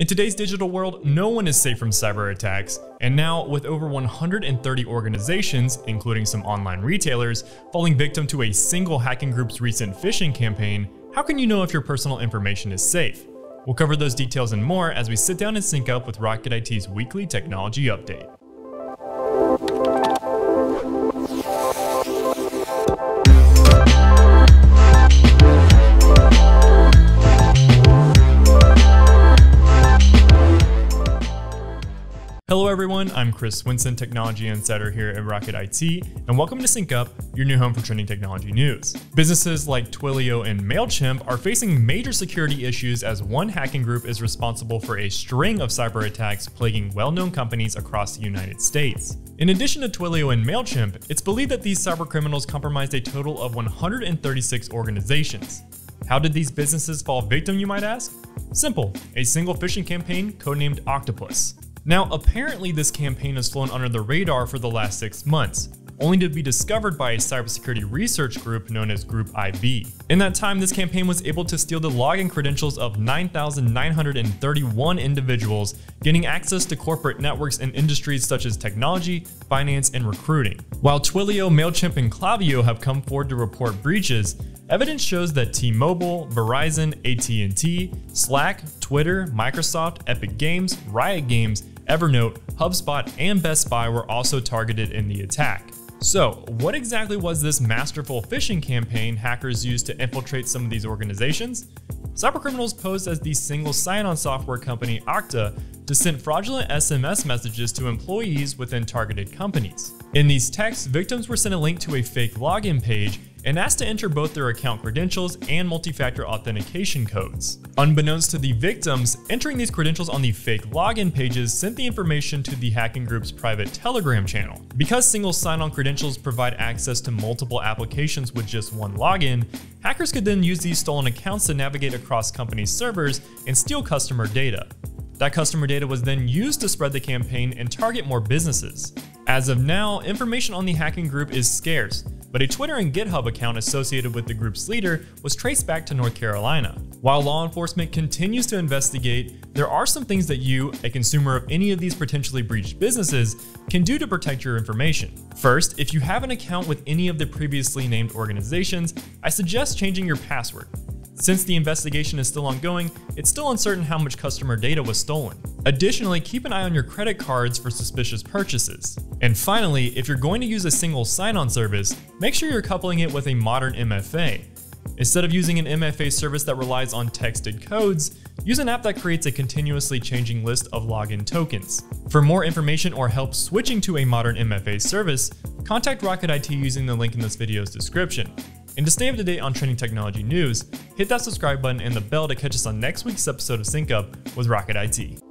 In today's digital world, no one is safe from cyber attacks, and now with over 130 organizations, including some online retailers, falling victim to a single hacking group's recent phishing campaign, how can you know if your personal information is safe? We'll cover those details and more as we sit down and sync up with Rocket IT's weekly technology update. Hello everyone, I'm Chris Winston, Technology Insider here at Rocket IT, and welcome to Sync Up, your new home for trending technology news. Businesses like Twilio and MailChimp are facing major security issues as one hacking group is responsible for a string of cyber attacks plaguing well-known companies across the United States. In addition to Twilio and MailChimp, it's believed that these cyber criminals compromised a total of 136 organizations. How did these businesses fall victim, you might ask? Simple, a single phishing campaign codenamed Octopus. Now, apparently this campaign has flown under the radar for the last 6 months, only to be discovered by a cybersecurity research group known as Group IB. In that time, this campaign was able to steal the login credentials of 9,931 individuals, gaining access to corporate networks and industries such as technology, finance, and recruiting. While Twilio, MailChimp, and Klaviyo have come forward to report breaches, evidence shows that T-Mobile, Verizon, AT&T, Slack, Twitter, Microsoft, Epic Games, Riot Games, Evernote, HubSpot, and Best Buy were also targeted in the attack. So, what exactly was this masterful phishing campaign hackers used to infiltrate some of these organizations? Cybercriminals posed as the single sign-on software company Okta to send fraudulent SMS messages to employees within targeted companies. In these texts, victims were sent a link to a fake login page and asked to enter both their account credentials and multi-factor authentication codes. Unbeknownst to the victims, entering these credentials on the fake login pages sent the information to the hacking group's private Telegram channel. Because single sign-on credentials provide access to multiple applications with just one login, hackers could then use these stolen accounts to navigate across company servers and steal customer data. That customer data was then used to spread the campaign and target more businesses. As of now, information on the hacking group is scarce, but a Twitter and GitHub account associated with the group's leader was traced back to North Carolina. While law enforcement continues to investigate, there are some things that you, a consumer of any of these potentially breached businesses, can do to protect your information. First, if you have an account with any of the previously named organizations, I suggest changing your password. Since the investigation is still ongoing, it's still uncertain how much customer data was stolen. Additionally, keep an eye on your credit cards for suspicious purchases. And finally, if you're going to use a single sign-on service, make sure you're coupling it with a modern MFA. Instead of using an MFA service that relies on texted codes, use an app that creates a continuously changing list of login tokens. For more information or help switching to a modern MFA service, contact Rocket IT using the link in this video's description. And to stay up to date on trending technology news, hit that subscribe button and the bell to catch us on next week's episode of Sync Up with Rocket IT.